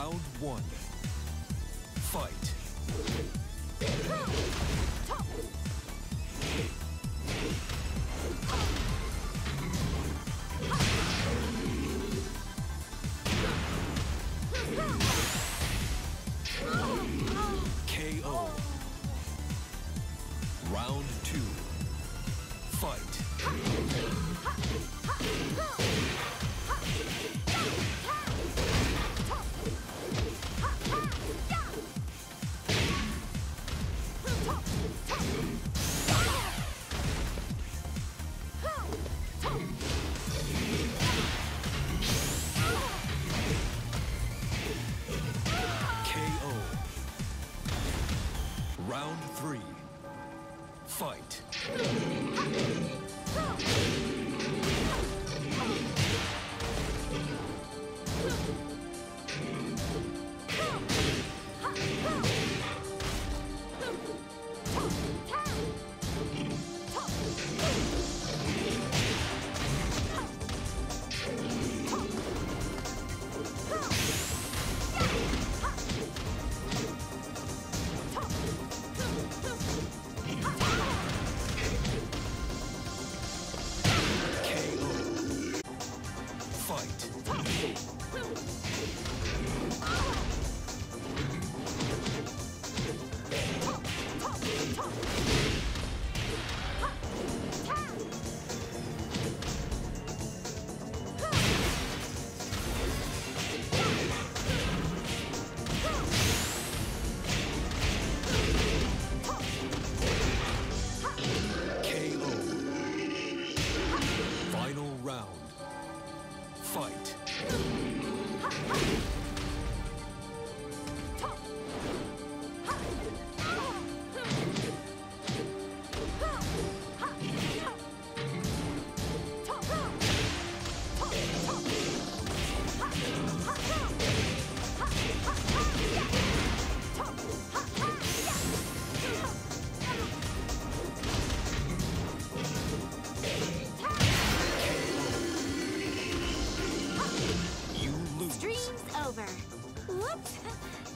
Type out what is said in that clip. Round one. Fight. KO. Round two. Fight. Round three. Fight. Over. Whoops!